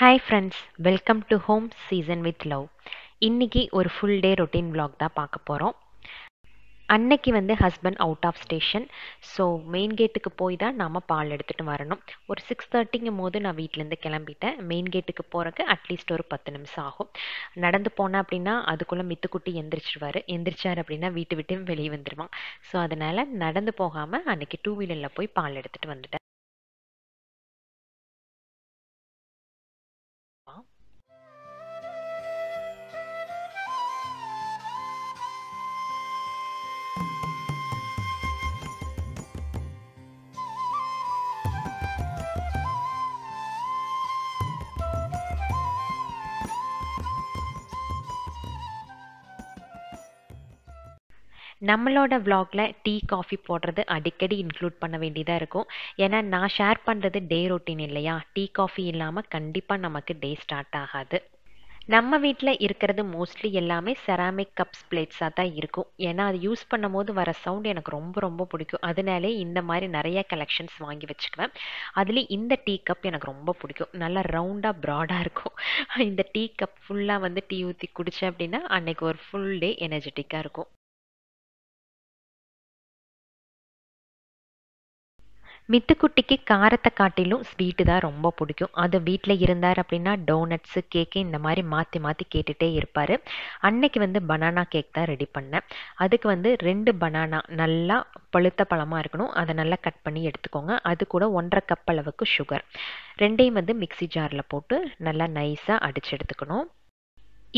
Hi friends, welcome to Home Season with Love. இன்னைக்கு ஒரு full day routine vlog தான் பார்க்க போறோம். அன்னைக்கு வந்து husband out of station, so main கேட்டுக்கு போய் தான் நாம் பால் எடுத்துகிட்டு வரணும். ஒரு 6:30ங்கும் போது நான் வீட்டிலேருந்து கிளம்பிட்டேன். மெயின் கேட்டுக்கு போகிறக்கு அட்லீஸ்ட் ஒரு 10 நிமிஷம் ஆகும். நடந்து போனேன் அப்படின்னா அதுக்குள்ளே மித்துக்குட்டி எந்திரிச்சிடுவார், எந்திரிச்சார் அப்படின்னா வீட்டு விட்டு வெளியே வந்துடுவான். ஸோ அதனால் நடந்து போகாமல் அன்றைக்கி 2 வீலரில் போய் பால் எடுத்துகிட்டு வந்துட்டேன். நம்மளோட vlogல டீ காஃபி போடுறது அடிக்கடி இன்க்ளூட் பண்ண வேண்டியதாக இருக்கும். ஏன்னா நான் ஷேர் பண்ணுறது டே ரொட்டீன் இல்லையா, டீ காஃபி இல்லாமல் கண்டிப்பாக நமக்கு டே ஸ்டார்ட் ஆகாது. நம்ம வீட்டில் இருக்கிறது மோஸ்ட்லி எல்லாமே செராமிக் கப்ஸ் பிளேட்ஸாக தான் இருக்கும். ஏன்னா அது யூஸ் பண்ணும் போது வர சவுண்ட் எனக்கு ரொம்ப பிடிக்கும். அதனாலே இந்த மாதிரி நிறைய கலெக்ஷன்ஸ் வாங்கி வச்சுக்குவேன். அதுலேயும் இந்த டீ கப் எனக்கு ரொம்ப பிடிக்கும். நல்லா ரவுண்டாக ப்ராடாக இருக்கும். இந்த டீ கப் ஃபுல்லாக வந்து டீ ஊற்றி குடித்தேன் அப்படின்னா அன்றைக்கி ஒரு ஃபுல் டே எனர்ஜெட்டிக்காக இருக்கும். மித்துக்குட்டிக்கு காரத்தை காட்டிலும் ஸ்வீட்டு தான் ரொம்ப பிடிக்கும். அது வீட்டில் இருந்தார் அப்படின்னா டோனட்ஸு கேக்கு இந்த மாதிரி மாற்றி மாற்றி கேட்டுகிட்டே இருப்பார். அன்னைக்கு வந்து பனானா கேக் தான் ரெடி பண்ணேன். அதுக்கு வந்து 2 பனானா நல்லா பழுத்த பழமாக இருக்கணும், அதை நல்லா கட் பண்ணி எடுத்துக்கோங்க. அது கூட 1.5 கப் அளவுக்கு சுகர், 2யும் வந்து மிக்சி ஜாரில் போட்டு நல்லா நைஸாக அடித்து எடுத்துக்கணும்.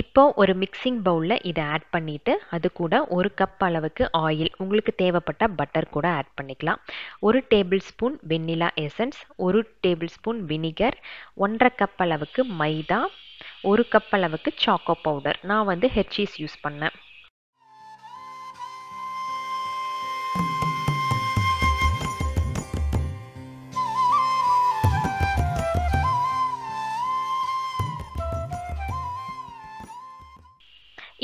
இப்போ ஒரு மிக்சிங் பவுலில் இதை ஆட் பண்ணிவிட்டு அது கூட 1 கப் அளவுக்கு ஆயில், உங்களுக்கு தேவைப்பட்ட பட்டர் கூட ஆட் பண்ணிக்கலாம். 1 tablespoon vanilla essence, 1 tablespoon vinegar, 1.5 cup அளவுக்கு மைதா, 1 கப் அளவுக்கு சாக்கோ பவுடர். நான் வந்து ஹெர்ஷீஸ் யூஸ் பண்ணேன்.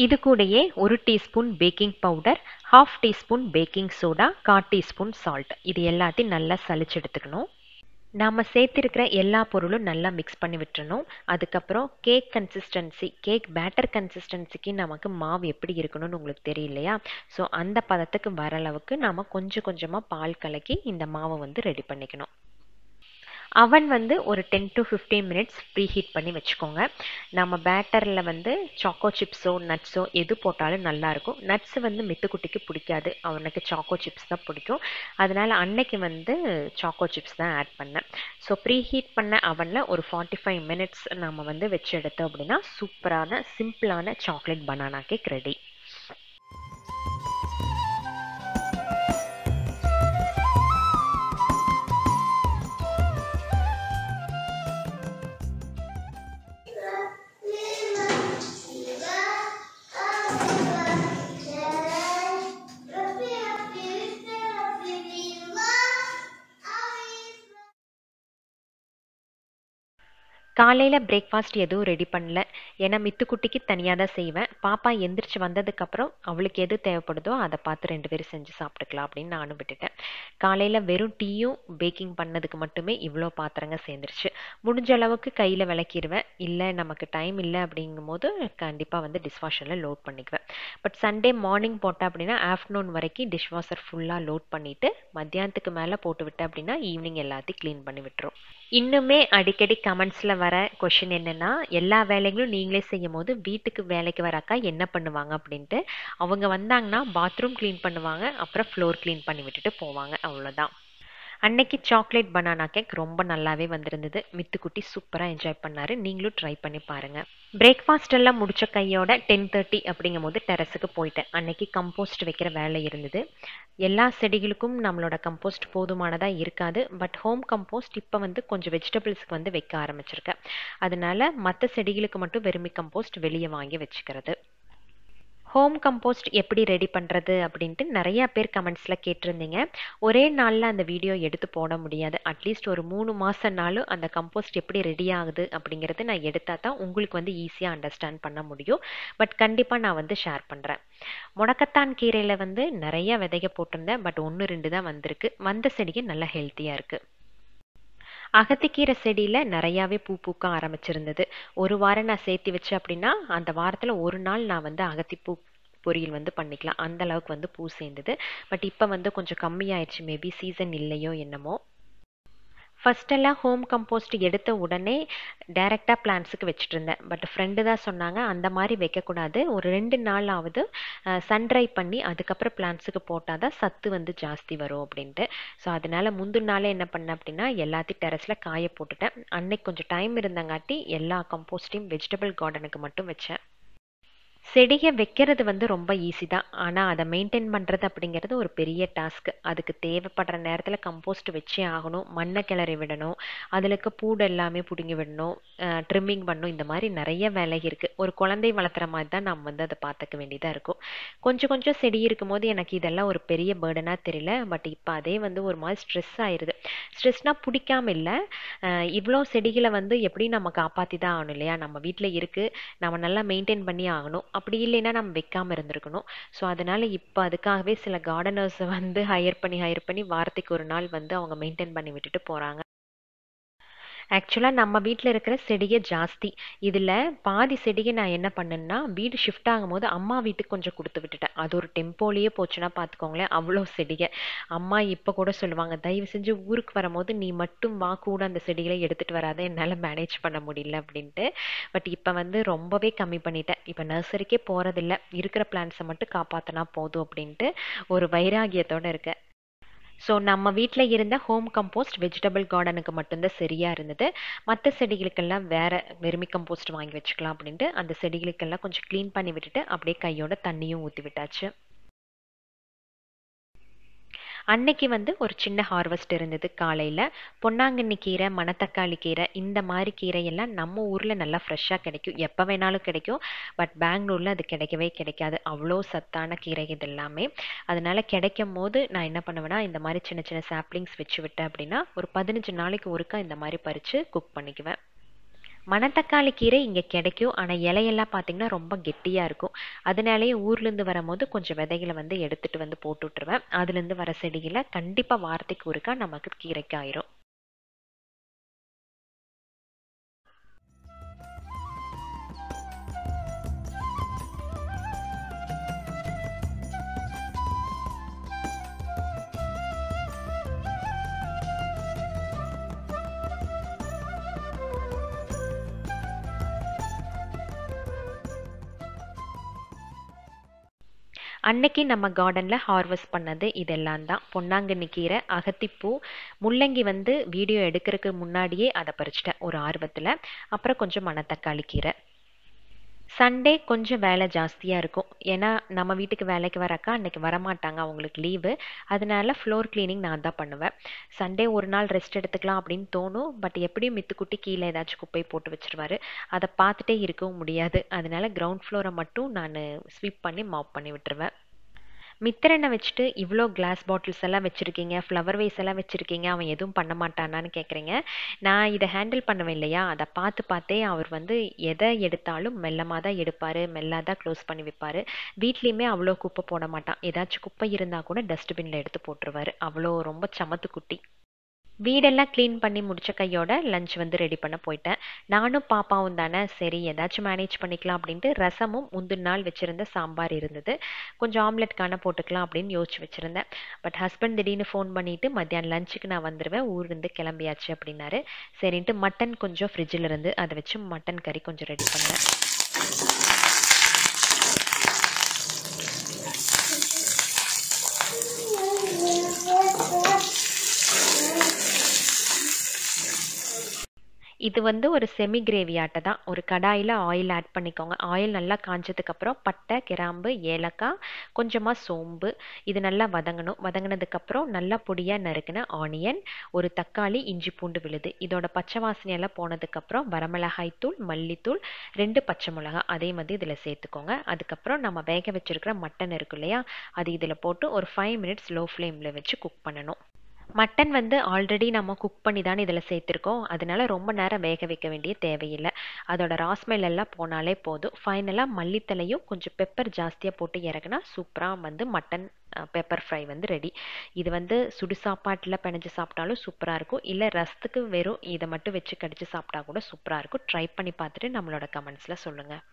இது கூடயே 1 teaspoon baking powder, 1/2 teaspoon baking soda, 1/4 teaspoon salt. இது எல்லாத்தையும் நல்லா சளிச்சு எடுத்துக்கணும். நாம் சேர்த்துருக்கிற எல்லா பொருளும் நல்லா மிக்ஸ் பண்ணி விட்டுறணும். அதுக்கப்புறம் கேக் கன்சிஸ்டன்சி, கேக் பேட்டர் கன்சிஸ்டன்சிக்கு நமக்கு மாவு எப்படி இருக்கணும்னு உங்களுக்கு தெரியலையா, ஸோ அந்த பதத்துக்கு வர அளவுக்கு நாம் கொஞ்சமாக பால் கலக்கி இந்த மாவை வந்து ரெடி பண்ணிக்கணும். அவன் வந்து ஒரு 10 to 15 minutes ப்ரீ ஹீட் பண்ணி வச்சுக்கோங்க. நம்ம பேட்டரில் வந்து சாக்கோ சிப்ஸோ நட்ஸோ எது போட்டாலும் நல்லாயிருக்கும். நட்ஸ் வந்து மித்துக்குட்டிக்கு பிடிக்காது, அவனுக்கு சாக்கோ சிப்ஸ் தான் பிடிக்கும். அதனால் அன்னைக்கு வந்து சாக்கோ சிப்ஸ் தான் ஆட் பண்ணேன். ஸோ ப்ரீ ஹீட் பண்ண அவனில் ஒரு 45 minutes நம்ம வந்து வச்சு எடுத்தோம் அப்படின்னா சூப்பரான சிம்பிளான சாக்லேட் பனானா கேக் ரெடி. காலையில் பிரேக்ஃபாஸ்ட் எதுவும் ரெடி பண்ணல, ஏன்னா மித்துக்குட்டிக்கு தனியாக தான் செய்வேன். பாப்பா எந்திரிச்சு வந்ததுக்கப்புறம் அவளுக்கு எது தேவைப்படுதோ அதை பார்த்து 2 பேரும் செஞ்சு சாப்பிட்டுக்கலாம் அப்படின்னு நானும் விட்டுட்டேன். காலையில் வெறும் டீயும் பேக்கிங் பண்ணதுக்கு மட்டுமே இவ்வளோ பாத்திரங்க சேர்ந்துருச்சு. முடிஞ்ச அளவுக்கு கையில் விளக்கிடுவேன், இல்லை நமக்கு டைம் இல்லை அப்படிங்கும் போது கண்டிப்பாக வந்து டிஷ்வாஷரில் லோட் பண்ணிக்குவேன். பட் சண்டே மார்னிங் போட்டேன் அப்படின்னா ஆஃப்டர்நூன் வரைக்கும் டிஷ்வாஷர் ஃபுல்லாக லோட் பண்ணிவிட்டு மத்தியானத்துக்கு மேலே போட்டு விட்டேன் அப்படின்னா ஈவினிங் எல்லாத்தையும் க்ளீன் பண்ணி விட்டுரும். இன்னுமே அடிக்கடி கமெண்ட்ஸில் வர கொஷின் என்னென்னா, எல்லா வேலைகளும் நீங்களே செய்யும் போது வீட்டுக்கு வேலைக்கு வர அக்கா என்ன பண்ணுவாங்க அப்படின்ட்டு. அவங்க வந்தாங்கன்னா பாத்ரூம் க்ளீன் பண்ணுவாங்க, அப்புறம் ஃப்ளோர் க்ளீன் பண்ணி விட்டுட்டு போவாங்க, அவ்வளோதான். அன்னைக்கு சாக்லேட் பனானா கேக் ரொம்ப நல்லாவே வந்திருந்தது. மித்துக்குட்டி சூப்பராக என்ஜாய் பண்ணார். நீங்களும் ட்ரை பண்ணி பாருங்கள். பிரேக்ஃபாஸ்ட் எல்லாம் முடித்த கையோட 10:30 அப்படிங்கும் போது டெரஸுக்கு போயிட்டேன். அன்னைக்கு கம்போஸ்ட் வைக்கிற வேலை இருந்தது. எல்லா செடிகளுக்கும் நம்மளோட கம்போஸ்ட் போதுமானதாக இருக்காது. பட் ஹோம் கம்போஸ்ட் இப்போ வந்து கொஞ்சம் வெஜிடபிள்ஸ்க்கு வந்து வைக்க ஆரம்பிச்சிருக்கேன். அதனால மற்ற செடிகளுக்கு மட்டும் வெறுமை கம்போஸ்ட் வெளியே வாங்கி வச்சுக்கிறது. ஹோம் கம்போஸ்ட் எப்படி ரெடி பண்ணுறது அப்படின்ட்டு நிறையா பேர் கமெண்ட்ஸில் கேட்டிருந்தீங்க. ஒரே நாளில் அந்த வீடியோ எடுத்து போட முடியாது. அட்லீஸ்ட் ஒரு 3 மாதம்னாலும் அந்த கம்போஸ்ட் எப்படி ரெடி ஆகுது அப்படிங்கிறது நான் எடுத்தால் தான் உங்களுக்கு வந்து ஈஸியாக அண்டர்ஸ்டாண்ட் பண்ண முடியும். பட் கண்டிப்பாக நான் வந்து ஷேர் பண்ணுறேன். முடக்கத்தான் கீரையில் வந்து நிறையா விதைக்க போட்டிருந்தேன். பட் 1-2 தான் வந்திருக்கு. வந்த செடிக்கு நல்லா ஹெல்த்தியாக இருக்குது. அகத்திக்கீரை செடியில் நிறையாவே பூ பூக்க ஆரம்பிச்சிருந்தது. ஒரு வாரம் நான் சேர்த்து வச்சேன் அப்படின்னா அந்த வாரத்தில் ஒரு நாள் நான் வந்து அகத்திப்பூ பொரியல் வந்து பண்ணிக்கலாம், அந்த அளவுக்கு வந்து பூ சேர்ந்தது. பட் இப்போ வந்து கொஞ்சம் கம்மியாயிடுச்சு, மேபி சீசன் இல்லையோ என்னமோ. ஃபஸ்ட்டெல்லாம் ஹோம் கம்போஸ்ட் எடுத்த உடனே டைரெக்டாக பிளான்ஸுக்கு வச்சுட்டு இருந்தேன். பட் ஃப்ரெண்டு தான் சொன்னாங்க அந்த மாதிரி வைக்கக்கூடாது, ஒரு 2 நாளாவது சன்ட்ரை பண்ணி அதுக்கப்புறம் பிளான்ஸுக்கு போட்டால் தான் சத்து வந்து ஜாஸ்தி வரும் அப்படின்ட்டு. ஸோ அதனால் முந்தின நாளே என்ன பண்ணேன் அப்படின்னா எல்லாத்தையும் டெரஸில் காய போட்டுட்டேன். அன்னைக்கு கொஞ்சம் டைம் இருந்தங்காட்டி எல்லா கம்போஸ்டையும் வெஜிடபிள் கார்டனுக்கு மட்டும் வச்சேன். செடியை வைக்கிறது வந்து ரொம்ப ஈஸி தான், ஆனால் அதை மெயின்டைன் பண்ணுறது அப்படிங்கிறது ஒரு பெரிய டாஸ்க்கு. அதுக்கு தேவைப்படுற நேரத்தில் கம்போஸ்ட் வச்சே ஆகணும், மண்ணை கிளறி விடணும், அதுலக்கு பூடு எல்லாமே பிடுங்கி விடணும், ட்ரிம்மிங் பண்ணணும், இந்த மாதிரி நிறைய வேலை இருக்குது. ஒரு குழந்தை வளர்த்துற மாதிரி தான் நாம் வந்து அதை பார்த்துக்க வேண்டியதாக இருக்கும். கொஞ்சம் கொஞ்சம் செடி இருக்கும்போது எனக்கு இதெல்லாம் ஒரு பெரிய பேர்டனாக தெரியல. பட் இப்போ அதே வந்து ஒரு மாதிரி ஸ்ட்ரெஸ் ஆயிடுது. ஸ்ட்ரெஸ்னால் பிடிக்காம இல்லை, இவ்வளோ செடிகளை வந்து எப்படி நம்ம காப்பாற்றி தான் ஆகணும் இல்லையா? நம்ம வீட்டில் இருக்குது, நம்ம நல்லா மெயின்டைன் பண்ணி ஆகணும், அப்படி இல்லைன்னா நம்ம வைக்காமல் இருந்திருக்கணும். ஸோ அதனால் இப்போ அதுக்காகவே சில கார்டனர்ஸை வந்து ஹையர் பண்ணி வாரத்துக்கு ஒரு நாள் வந்து அவங்க மெயின்டைன் பண்ணி விட்டுட்டு போகிறாங்க. ஆக்சுவலாக நம்ம வீட்டில் இருக்கிற செடியை ஜாஸ்தி, இதில் பாதி செடியை நான் என்ன பண்ணேன்னா வீடு ஷிஃப்ட் ஆகும்போது அம்மா வீட்டுக்கு கொஞ்சம் கொடுத்து விட்டுட்டேன். அது ஒரு டெம்போலேயே போச்சுன்னா பார்த்துக்கோங்களேன், அவ்வளோ செடியை. அம்மா இப்போ கூட சொல்லுவாங்க, தயவு செஞ்சு ஊருக்கு வரும்போது நீ மட்டும் வா, கூட அந்த செடிகளை எடுத்துகிட்டு வராத, என்னால் மேனேஜ் பண்ண முடியல அப்படின்ட்டு. பட் இப்போ வந்து ரொம்பவே கம்மி பண்ணிட்டேன். இப்போ நர்சரிக்கே போகிறதில்ல, இருக்கிற பிளான்ஸை மட்டும் காப்பாற்றினா போதும் அப்படின்ட்டு ஒரு வைராகியத்தோடு இருக்கேன். ஸோ நம்ம வீட்டில் இருந்த ஹோம் கம்போஸ்ட் வெஜிடபிள் கார்டனுக்கு மட்டும்தான் சரியாக இருந்தது. மற்ற செடிகளுக்கெல்லாம் வேறு வெர்மி கம்போஸ்ட் வாங்கி வச்சுக்கலாம் அப்படின்ட்டு அந்த செடிகளுக்கெல்லாம் கொஞ்சம் க்ளீன் பண்ணி விட்டுட்டு அப்படியே கையோட தண்ணியும் ஊற்றி விட்டாச்சு. அன்னைக்கு வந்து ஒரு சின்ன ஹார்வெஸ்ட் இருந்தது காலையில். பொன்னாங்கண்ணி கீரை, மணத்தக்காளி கீரை, இந்த மாதிரி கீரையெல்லாம் நம்ம ஊரில் நல்லா ஃப்ரெஷ்ஷாக கிடைக்கும், எப்போ வேணாலும் கிடைக்கும். பட் பெங்களூரில் அது கிடைக்கவே கிடைக்காது, அவ்வளோ சத்தான கீரை இது எல்லாமே. அதனால் கிடைக்கும் போது நான் என்ன பண்ணுவேன்னா இந்த மாதிரி சின்ன சின்ன சாப்ளிங்ஸ் வச்சு விட்டேன் அப்படின்னா ஒரு 15 நாளைக்கு ஒருக்கா இந்த மாதிரி பறித்து குக் பண்ணிக்குவேன். மணத்தக்காளி கீரை இங்கே கிடைக்கும், ஆனால் இலையெல்லாம் பார்த்திங்கன்னா ரொம்ப கெட்டியாக இருக்கும். அதனாலேயே ஊர்லேருந்து வரும்போது கொஞ்சம் விதைகளை வந்து எடுத்துகிட்டு வந்து போட்டு விட்டுருவேன். அதுலேருந்து வர செடிகளை கண்டிப்பாக வாரத்துக்கு ஒருக்கா நமக்கு கீரைக்கு ஆயிரும். அன்னைக்கு நம்ம கார்டனில் ஹார்வெஸ்ட் பண்ணது இதெல்லாம் தான். பொன்னாங்கண்ணி கீரை, அகத்திப்பூ, முள்ளங்கி வந்து வீடியோ எடுக்கிறதுக்கு முன்னாடியே அதை பறிச்சிட்டேன் ஒரு ஆர்வத்தில். அப்புறம் கொஞ்சம் மணத்தக்காளி கீரை. சண்டே கொஞ்சம் வேலை ஜாஸ்தியாக இருக்கும், ஏன்னா நம்ம வீட்டுக்கு வேலைக்கு வரக்கா அன்றைக்கி வரமாட்டாங்க, அவங்களுக்கு லீவு. அதனால ஃப்ளோர் கிளீனிங் நான் தான் பண்ணுவேன். சண்டே ஒரு நாள் ரெஸ்ட் எடுத்துக்கலாம் அப்படின்னு தோணும், பட் எப்படியும் மித்துக்குட்டி கீழே ஏதாச்சும் குப்பை போட்டு வச்சுருவார், அதை பார்த்துட்டே இருக்கவும் முடியாது. அதனால கிரவுண்ட் ஃப்ளோரை மட்டும் நான் ஸ்வீப் பண்ணி மாப் பண்ணி விட்டுருவேன். மித்திரனை வச்சுட்டு இவ்வளோ கிளாஸ் பாட்டில்ஸ் எல்லாம் வச்சுருக்கீங்க, ஃப்ளவர் வேஸ் எல்லாம் வச்சுருக்கீங்க, அவன் எதுவும் பண்ண மாட்டானான்னு கேட்குறீங்க. நான் இதை ஹேண்டில் பண்ணுவேன் இல்லையா, அதை பார்த்தே அவர் வந்து எதை எடுத்தாலும் மெல்லமாக தான் எடுப்பார், மெல்லாதான் க்ளோஸ் பண்ணி வைப்பார். வீட்லேயுமே அவ்வளோ குப்பை போட மாட்டான், ஏதாச்சும் குப்பை இருந்தால் கூட டஸ்ட்பின்ல எடுத்து போட்டுருவார். அவ்வளோ ரொம்ப சமத்து குட்டி. வீடெல்லாம் க்ளீன் பண்ணி முடித்த கையோட லஞ்ச் வந்து ரெடி பண்ண போயிட்டேன். நானும் பாப்பாவும் தானே, சரி ஏதாச்சும் மேனேஜ் பண்ணிக்கலாம் அப்படின்ட்டு ரசமும் முந்தின நாள் வச்சுருந்த சாம்பார் இருந்தது, கொஞ்சம் ஆம்லெட்கான போட்டுக்கலாம் அப்படின்னு யோசிச்சு வச்சுருந்தேன். பட் ஹஸ்பண்ட் திடீர்னு ஃபோன் பண்ணிவிட்டு மத்தியானம் லஞ்சுக்கு நான் வந்துடுவேன், ஊர்லேருந்து கிளம்பியாச்சு அப்படின்னாரு. சரின்ட்டு மட்டன் கொஞ்சம் ஃப்ரிட்ஜில் இருந்து அதை வச்சு மட்டன் கறி கொஞ்சம் ரெடி பண்ணேன். இது வந்து ஒரு செமி கிரேவி ஆட்டை தான். ஒரு கடாயில் ஆயில் ஆட் பண்ணிக்கோங்க. ஆயில் நல்லா காஞ்சதுக்கப்புறம் பட்டை, கிராம்பு, ஏலக்காய், கொஞ்சமாக சோம்பு, இது நல்லா வதங்கணும். வதங்கினதுக்கப்புறம் நல்லா பொடியாக நறுக்கின ஆனியன், ஒரு தக்காளி, இஞ்சி பூண்டு விழுது. இதோட பச்சை வாசனையெல்லாம் போனதுக்கப்புறம் வரமிளகாய் தூள், மல்லித்தூள், 2 பச்சை மிளகா அதே மாதிரி இதில் சேர்த்துக்கோங்க. அதுக்கப்புறம் நம்ம வேக வச்சுருக்கிற மட்டன் இருக்கு இல்லையா, அது இதில் போட்டு ஒரு 5 மினிட்ஸ் லோ ஃப்ளேமில் வச்சு குக் பண்ணணும். மட்டன் வந்து ஆல்ரெடி நம்ம குக் பண்ணி தான் இதில் சேர்த்துருக்கோம், அதனால ரொம்ப நேரம் வேக வைக்க வேண்டிய தேவையில்லை. அதோட ராஸ்மெல் எல்லாம் போனாலே போதும். ஃபைனலாக மல்லித்தலையும் கொஞ்சம் பெப்பர் ஜாஸ்தியாக போட்டு இறக்குனா சூப்பராக வந்து மட்டன் பெப்பர் ஃப்ரை வந்து ரெடி. இது வந்து சுடு சாப்பாட்டில் பிணைஞ்சு சாப்பிட்டாலும் சூப்பராக இருக்கும், இல்லை ரசத்துக்கு வெறும் இதை மட்டும் வச்சு கடிச்சு சாப்பிட்டா கூட சூப்பராக இருக்கும். ட்ரை பண்ணி பார்த்துட்டு நம்மளோட கமெண்ட்ஸில் சொல்லுங்கள்.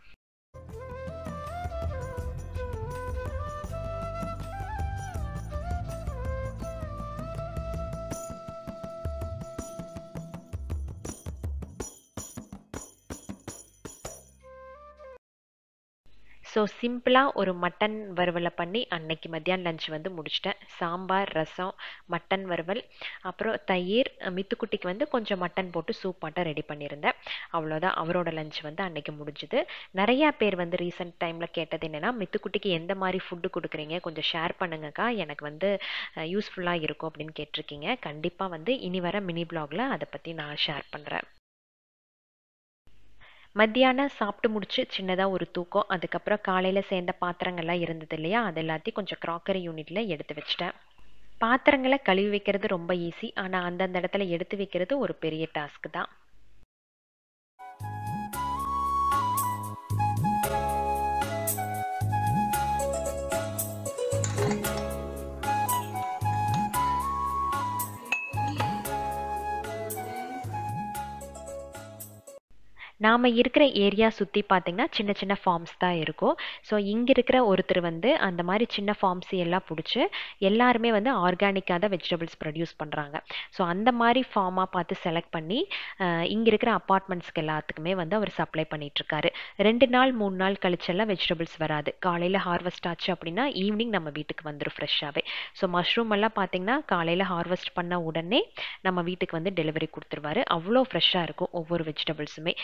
ஸோ சிம்பிளாக ஒரு மட்டன் வறுவலை பண்ணி அன்னைக்கு மத்தியானம் லஞ்ச் வந்து முடிச்சிட்டேன். சாம்பார், ரசம், மட்டன் வறுவல், அப்புறம் தயிர். மித்துக்குட்டிக்கு வந்து கொஞ்சம் மட்டன் போட்டு சூப்பாட்டம் ரெடி பண்ணியிருந்தேன். அவ்வளோதான், அவரோட லஞ்ச் வந்து அன்னைக்கு முடிஞ்சுது. நிறையா பேர் வந்து ரீசெண்ட் டைமில் கேட்டது என்னென்னா, மித்துக்குட்டிக்கு எந்த மாதிரி ஃபுட்டு கொடுக்குறீங்க, கொஞ்சம் ஷேர் பண்ணுங்கக்கா, எனக்கு வந்து யூஸ்ஃபுல்லாக இருக்கும் அப்படின்னு கேட்டிருக்கீங்க. கண்டிப்பாக வந்து இனி வர மினி பிளாகில் அதை பற்றி நான் ஷேர் பண்ணுறேன். மத்தியானம் சாப்பிட்டு முடிச்சு சின்னதாக ஒரு தூக்கம். அதுக்கப்புறம் காலையில் சேர்ந்த பாத்திரங்கள்லாம் இருந்தது இல்லையா, அது எல்லாத்தையும் கொஞ்சம் க்ராக்கரி யூனிட்டில் எடுத்து வச்சிட்டேன். பாத்திரங்களை கழுவி வைக்கிறது ரொம்ப ஈஸி, ஆனால் அந்தந்த இடத்துல எடுத்து வைக்கிறது ஒரு பெரிய டாஸ்க்கு தான். நாம் இருக்கிற ஏரியா சுற்றி பார்த்திங்கன்னா சின்ன சின்ன ஃபார்ம்ஸ் தான் இருக்கும். ஸோ இங்கே இருக்கிற ஒருத்தர் வந்து அந்த மாதிரி சின்ன ஃபார்ம்ஸ் எல்லாம் பிடிச்சி எல்லாருமே வந்து ஆர்கானிக்காக தான் வெஜிடபிள்ஸ் ப்ரொடியூஸ் பண்ணுறாங்க. ஸோ அந்த மாதிரி ஃபார்மாக பார்த்து செலக்ட் பண்ணி இங்கே இருக்கிற அப்பார்ட்மெண்ட்ஸ்க்கு எல்லாத்துக்குமே வந்து அவர் சப்ளை பண்ணிகிட்ருக்காரு. 2 நாள் 3 நாள் கழிச்செல்லாம் வெஜிடபிள்ஸ் வராது. காலையில் ஹார்வெஸ்ட் ஆச்சு அப்படின்னா ஈவினிங் நம்ம வீட்டுக்கு வந்துடும் ஃப்ரெஷ்ஷாகவே. ஸோ மஷ்ரூம் எல்லாம் பார்த்திங்கன்னா காலையில் ஹார்வெஸ்ட் பண்ண உடனே நம்ம வீட்டுக்கு வந்து டெலிவரி கொடுத்துருவார். அவ்வளோ ஃப்ரெஷ்ஷாக இருக்கும் ஒவ்வொரு வெஜிடபிள்ஸுமே.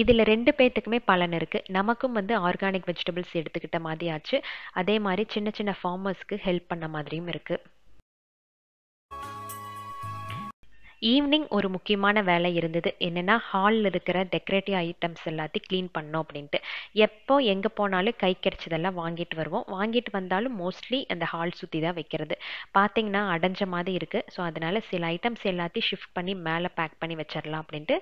இதில் 2 பேர்த்துக்குமே பலன் இருக்குது. நமக்கும் வந்து ஆர்கானிக் வெஜிடபிள்ஸ் எடுத்துக்கிட்ட மாதிரி ஆச்சு, அதே மாதிரி சின்ன சின்ன ஃபார்மர்ஸ்க்கு ஹெல்ப் பண்ண மாதிரியும் இருக்குது. ஈவினிங் ஒரு முக்கியமான வேலை இருந்தது, என்னென்னா ஹாலில் இருக்கிற டெக்கரேட்டிவ் ஐட்டம்ஸ் எல்லாத்தையும் க்ளீன் பண்ணோம் அப்படின்ட்டு. எப்போ எங்கே போனாலும் கை கிடைச்சதெல்லாம் வாங்கிட்டு வருவோம். வாங்கிட்டு வந்தாலும் மோஸ்ட்லி அந்த ஹால் சுற்றி தான் வைக்கிறது. பார்த்திங்கன்னா அடைஞ்ச மாதிரி இருக்குது. ஸோ அதனால் சில ஐட்டம்ஸ் எல்லாத்தையும் ஷிஃப்ட் பண்ணி மேலே பேக் பண்ணி வச்சிடலாம் அப்படின்ட்டு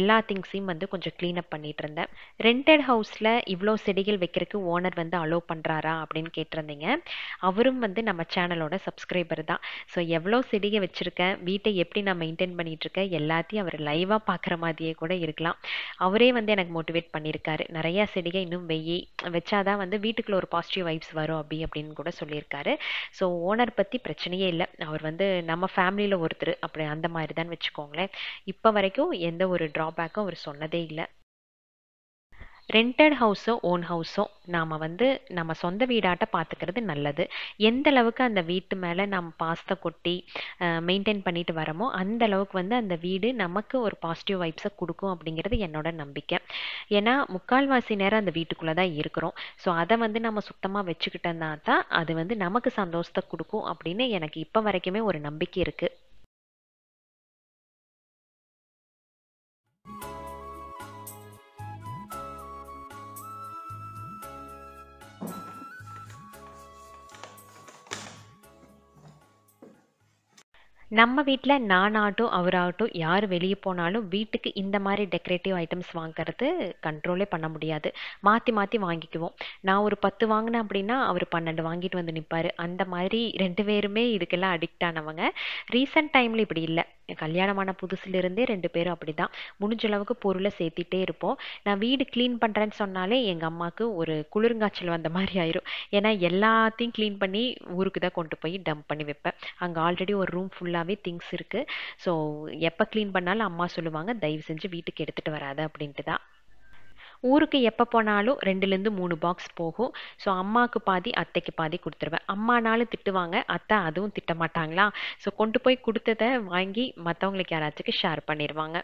எல்லா திங்ஸையும் வந்து கொஞ்சம் க்ளீன் அப் பண்ணிகிட்டு இருந்தேன். ரெண்டட் ஹவுஸில் இவ்வளோ செடிகள் வைக்கிறதுக்கு ஓனர் வந்து அலோவ் பண்ணுறாரா அப்படின்னு கேட்டிருந்தீங்க. அவரும் வந்து நம்ம சேனலோட சப்ஸ்கிரைபர் தான். ஸோ எவ்வளோ செடியை வச்சுருக்கேன், வீட்டை எப்படி நம்ம பண்ணிட்டு இருக்க எல்லாத்தையும் அவர் லைவா பாக்குற மாதிரியே கூட இருக்கலாம். அவரே வந்து எனக்கு மோட்டிவேட் பண்ணியிருக்காரு, நிறைய செடிகள் இன்னும் வெயி வச்சாதான் வந்து வீட்டுக்குள்ள ஒரு பாசிட்டிவ் வைப்ஸ் வரும் அப்படி அப்படின்னு கூட சொல்லியிருக்காரு. ஸோ ஓனர் பத்தி பிரச்சனையே இல்லை, அவர் வந்து நம்ம ஃபேமிலியில ஒருத்தர் அப்படி அந்த மாதிரி தான் வச்சுக்கோங்களேன். இப்போ வரைக்கும் எந்த ஒரு டிராபேக்கும் அவர் சொன்னதே இல்லை. ரெண்டட் ஹவுஸோ ஓன் ஹவுஸோ நாம் வந்து நம்ம சொந்த வீடாட்ட பார்த்துக்கிறது நல்லது. எந்த அளவுக்கு அந்த வீட்டு மேலே நம்ம பாஸ்தை கொட்டி மெயின்டைன் பண்ணிட்டு வரமோ அந்த அளவுக்கு வந்து அந்த வீடு நமக்கு ஒரு பாசிட்டிவ் வைப்ஸை கொடுக்கும் அப்படிங்கிறது என்னோட நம்பிக்கை. ஏன்னா முக்கால்வாசி நேரம் அந்த வீட்டுக்குள்ளே தான் இருக்கிறோம். ஸோ அதை வந்து நம்ம சுத்தமாக வச்சுக்கிட்டோம்னா தான் அது வந்து நமக்கு சந்தோஷத்தை கொடுக்கும் அப்படின்னு எனக்கு இப்போ வரைக்குமே ஒரு நம்பிக்கை இருக்குது. நம்ம வீட்டில் நானாகட்டும் அவராகட்டும் யார் வெளியே போனாலும் வீட்டுக்கு இந்த மாதிரி டெக்கரேட்டிவ் ஐட்டம்ஸ் வாங்கிறது கண்ட்ரோலே பண்ண முடியாது. மாற்றி மாற்றி வாங்கிக்குவோம். நான் ஒரு 10 வாங்கினேன் அப்படின்னா அவர் 12 வாங்கிட்டு வந்து நிற்பார். அந்த மாதிரி 2 பேருமே இதுக்கெல்லாம் அடிக்ட் ஆனவங்க. ரீசெண்ட் டைமில் இப்படி இல்லை, கல்யாணமான புதுசுலேருந்தே 2 பேரும் அப்படி தான். முடிஞ்ச அளவுக்கு பொருளை சேர்த்திட்டே இருப்போம். நான் வீடு க்ளீன் பண்ணுறேன்னு சொன்னாலே எங்கள் அம்மாவுக்கு ஒரு குளிர்காய்ச்சல் வந்த மாதிரி ஆயிரும். ஏன்னா எல்லாத்தையும் க்ளீன் பண்ணி ஊருக்கு தான் கொண்டு போய் டம்ப் பண்ணி வைப்பேன். அங்கே ஆல்ரெடி ஒரு ரூம் ஃபுல்லாக திங்ஸ் இருக்கு. சோ எப்ப க்ளீன் பண்ணாலும் அம்மா சொல்லுவாங்க, தயவு செஞ்சு வீட்டுக்கு எடுத்துட்டு வராத அப்படின்ட்டு தான். ஊருக்கு எப்போ போனாலும் 2லேருந்து 3 பாக்ஸ் போகும். ஸோ அம்மாவுக்கு பாதி அத்தைக்கு பாதி கொடுத்துருவேன். அம்மானாலும் திட்டுவாங்க, அத்தை அதுவும் திட்ட மாட்டாங்களா. ஸோ கொண்டு போய் கொடுத்ததை வாங்கி மற்றவங்களுக்கு யாராச்சுக்கு ஷேர் பண்ணிடுவாங்க.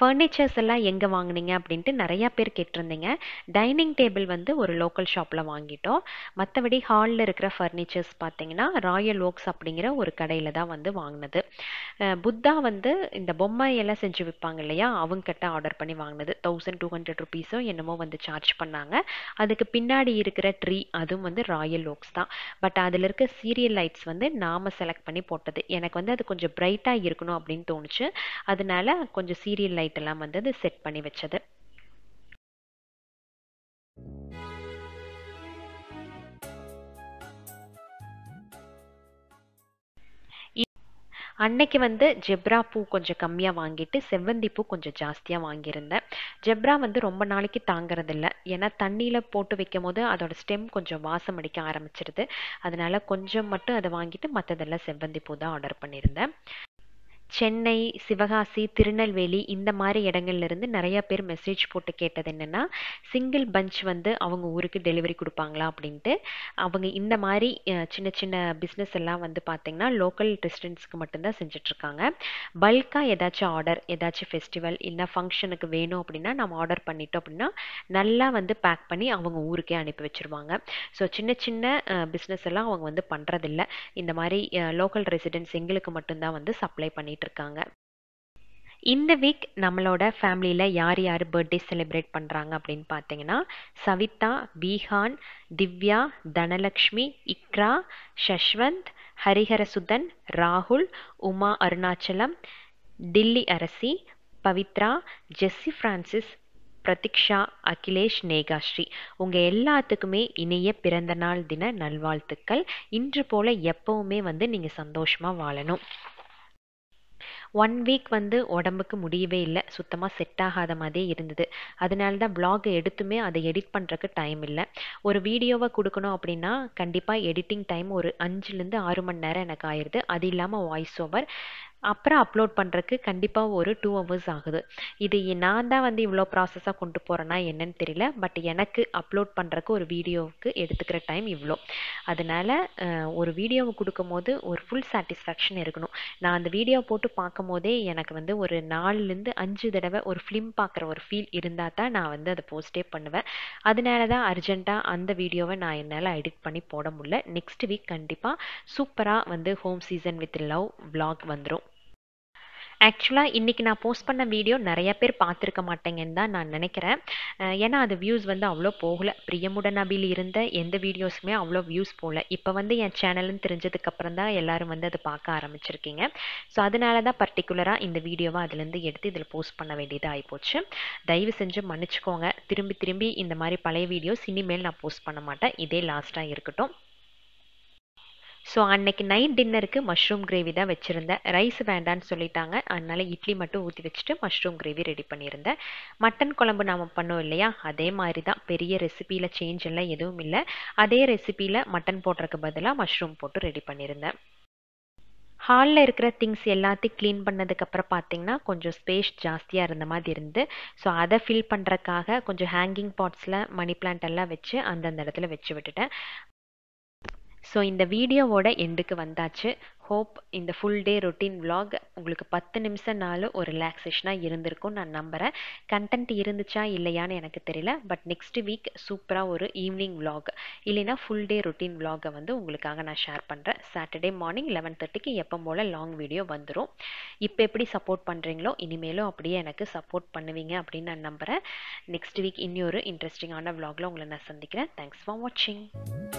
ஃபர்னிச்சர்ஸ் எல்லாம் எங்கே வாங்குனீங்க அப்படின்ட்டு நிறையா பேர் கேட்டிருந்தீங்க. டைனிங் டேபிள் வந்து ஒரு லோக்கல் ஷாப்பில் வாங்கிட்டோம். மற்றபடி ஹாலில் இருக்கிற ஃபர்னிச்சர்ஸ் பார்த்தீங்கன்னா ராயல் ஓக்ஸ் அப்படிங்கிற ஒரு கடையில் தான் வந்து வாங்கினது. புத்தா வந்து இந்த பொம்மையெல்லாம் செஞ்சு விற்பாங்க இல்லையா, அவங்ககிட்ட ஆர்டர் பண்ணி வாங்கினது. 1200 ருபீஸோ என்னமோ வந்து சார்ஜ் பண்ணாங்க. அதுக்கு பின்னாடி இருக்கிற ட்ரீ அதுவும் வந்து ராயல் ஓக்ஸ் தான். பட் அதில் இருக்க சீரியல் லைட்ஸ் வந்து நாம் செலக்ட் பண்ணி போட்டது. எனக்கு வந்து அது கொஞ்சம் பிரைட்டாக இருக்கணும் அப்படின்னு தோணுச்சு, அதனால கொஞ்சம் சீரியல் லைட் எல்லாம் வந்து செட் பண்ணி வச்சது. அன்னைக்கு வந்து ஜெப்ரா பூ கொஞ்சம் கம்மியாக வாங்கிட்டு செவ்வந்தி பூ கொஞ்சம் ஜாஸ்தியாக வாங்கியிருந்தேன். ஜெப்ரா வந்து ரொம்ப நாளைக்கு தாங்கிறதில்ல, ஏன்னா தண்ணியில் போட்டு வைக்கும் போது அதோட ஸ்டெம் கொஞ்சம் வாசம் அடிக்க ஆரம்பிச்சிருது. அதனால கொஞ்சம் மட்டும் அதை வாங்கிட்டு மற்றதெல்லாம் செவ்வந்தி பூ தான் ஆர்டர் பண்ணியிருந்தேன். சென்னை, சிவகாசி, திருநெல்வேலி இந்த மாதிரி இடங்கள்லேருந்து நிறையா பேர் மெசேஜ் போட்டு கேட்டது என்னென்னா, சிங்கிள் பஞ்ச் வந்து அவங்க ஊருக்கு டெலிவரி கொடுப்பாங்களா அப்படின்ட்டு. அவங்க இந்த மாதிரி சின்ன சின்ன பிஸ்னஸ் எல்லாம் வந்து பார்த்திங்கன்னா லோக்கல் ரெசிடென்ட்ஸ்க்கு மட்டும்தான் செஞ்சிட்ருக்காங்க. பல்காக ஏதாச்சும் ஆர்டர், ஏதாச்சும் ஃபெஸ்டிவல் இல்லை ஃபங்க்ஷனுக்கு வேணும் அப்படின்னா நம்ம ஆர்டர் பண்ணிட்டோம் அப்படின்னா நல்லா வந்து பேக் பண்ணி அவங்க ஊருக்கே அனுப்பி வச்சுருவாங்க. ஸோ சின்ன சின்ன பிஸ்னஸ் எல்லாம் அவங்க வந்து பண்ணுறதில்ல. இந்த மாதிரி லோக்கல் ரெசிடென்ட்ஸ் எங்களுக்கு மட்டும்தான் வந்து சப்ளை பண்ணிட்டு இருக்காங்க. இந்த வீக் நம்மளோட ஃபேமிலியில் யார் யார் பர்த்டே செலிப்ரேட் பண்ணுறாங்க அப்படின்னு பார்த்தீங்கன்னா, சவிதா, பீஹான், திவ்யா, தனலக்ஷ்மி, இக்ரா, சஷ்வந்த், ஹரிஹரசுதன், ராகுல், உமா அருணாச்சலம், டில்லி அரசி, பவித்ரா, ஜெஸ்ஸி ஃப்ரான்சிஸ், பிரதிக்ஷா, அகிலேஷ், நேகாஸ்ரீ. உங்கள் எல்லாத்துக்குமே இனிய பிறந்த நாள் தின நல்வாழ்த்துக்கள். இன்று போல் எப்பவுமே வந்து நீங்கள் சந்தோஷமாக வாழணும். ஒன் வீக் வந்து உடம்புக்கு முடியவே இல்லை, சுத்தமாக செட் ஆகாத மாதிரியே இருந்தது. அதனால தான் ப்ளாகை எடுத்துமே அதை எடிட் பண்ணுறக்கு டைம் இல்லை. ஒரு வீடியோவை கொடுக்கணும் அப்படின்னா கண்டிப்பாக எடிட்டிங் டைம் ஒரு 5லேருந்து 6 மணி நேரம் எனக்கு ஆயிடுது. அது இல்லாமல் வாய்ஸ் ஓவர், அப்புறம் அப்லோட் பண்ணுறக்கு கண்டிப்பாக ஒரு 2 hours ஆகுது. இது நான் தான் வந்து இவ்வளோ ப்ராசஸாக கொண்டு போகிறேன்னா என்னன்னு தெரியல. பட் எனக்கு அப்லோட் பண்ணுறக்கு ஒரு வீடியோவுக்கு எடுத்துக்கிற டைம் இவ்வளோ. அதனால் ஒரு வீடியோவை கொடுக்கும் போது ஒரு ஃபுல் சாட்டிஸ்ஃபேக்ஷன் இருக்கணும். நான் அந்த வீடியோ போட்டு பார்க்கும் போதே எனக்கு வந்து ஒரு 4லேருந்து 5 தடவை ஒரு ஃபிலிம் பார்க்குற ஒரு ஃபீல் இருந்தால் தான் நான் வந்து அதை போஸ்டே பண்ணுவேன். அதனால தான் அர்ஜெண்ட்டாக அந்த வீடியோவை நான் என்னால் எடிட் பண்ணி போட முடியல. நெக்ஸ்ட் வீக் கண்டிப்பாக சூப்பராக வந்து home season with love vlog வந்துடும். ஆக்சுவலாக இன்றைக்கி நான் போஸ்ட் பண்ண வீடியோ நிறையா பேர் பார்த்துருக்க மாட்டேங்கன்னு தான் நான் நினைக்கிறேன். ஏன்னா அது வியூஸ் வந்து அவ்வளோ போகலை. பிரியமுடன் அபியில் இருந்த எந்த வீடியோஸுமே அவ்வளோ வியூஸ் போகல. இப்போ வந்து என் சேனல்னு தெரிஞ்சதுக்கப்புறம் தான் எல்லோரும் வந்து அதை பார்க்க ஆரம்பிச்சிருக்கீங்க. ஸோ அதனால தான் பர்டிகுலராக இந்த வீடியோவை அதுலேருந்து எடுத்து இதில் போஸ்ட் பண்ண வேண்டியதாக ஆகிப்போச்சு. தயவு செஞ்சு மன்னிச்சுக்கோங்க. திரும்பி இந்த மாதிரி பழைய வீடியோஸ் இனிமேல் நான் போஸ்ட் பண்ண மாட்டேன். இதே லாஸ்ட்டாக இருக்கட்டும். ஸோ அன்னைக்கு நைட் டின்னருக்கு மஷ்ரூம் கிரேவி தான் வச்சுருந்தேன். ரைஸ் வேண்டான்னு சொல்லிட்டாங்க, அதனால் இட்லி மட்டும் ஊற்றி வச்சுட்டு மஷ்ரூம் கிரேவி ரெடி பண்ணியிருந்தேன். மட்டன் குழம்பு நாம் பண்ணோம் இல்லையா, அதே மாதிரி தான். பெரிய ரெசிபியில் சேஞ்ச் எல்லாம் எதுவும் இல்லை. அதே ரெசிபியில் மட்டன் போடுறதுக்கு பதிலாக மஷ்ரூம் போட்டு ரெடி பண்ணியிருந்தேன். ஹாலில் இருக்கிற திங்ஸ் எல்லாத்தையும் க்ளீன் பண்ணதுக்கப்புறம் பார்த்தீங்கன்னா கொஞ்சம் ஸ்பேஸ் ஜாஸ்தியாக இருந்த மாதிரி இருந்து. ஸோ அதை ஃபில் பண்ணுறக்காக கொஞ்சம் ஹேங்கிங் பாட்ஸில் மணி பிளான்ட் எல்லாம் வச்சு அந்தந்த இடத்துல வச்சு விட்டுட்டேன். ஸோ இந்த வீடியோவோட எண்டுக்கு வந்தாச்சு. ஹோப் இந்த ஃபுல் டே ரொட்டீன் விளாக் உங்களுக்கு 10 நிமிஷம்னாலும் ஒரு ரிலாக்ஸேஷனாக இருந்திருக்கும் நான் நம்புகிறேன். கண்டென்ட் இருந்துச்சா இல்லையான்னு எனக்கு தெரியல. பட் நெக்ஸ்ட் வீக் சூப்பராக ஒரு ஈவினிங் விளாக் இல்லைன்னா ஃபுல் டே ரொட்டீன் விளாகை வந்து உங்களுக்காக நான் ஷேர் பண்ணுறேன். சாட்டர்டே மார்னிங் 11:30க்கு எப்போ போல் லாங் வீடியோ வந்துடும். இப்போ எப்படி சப்போர்ட் பண்ணுறீங்களோ இனிமேலும் அப்படியே எனக்கு சப்போர்ட் பண்ணுவீங்க அப்படின்னு நான் நம்புகிறேன். நெக்ஸ்ட் வீக் இன்னொரு இன்ட்ரெஸ்டிங்கான விளாகில் உங்களை நான் சந்திக்கிறேன். தேங்க்ஸ் ஃபார் வாட்சிங்.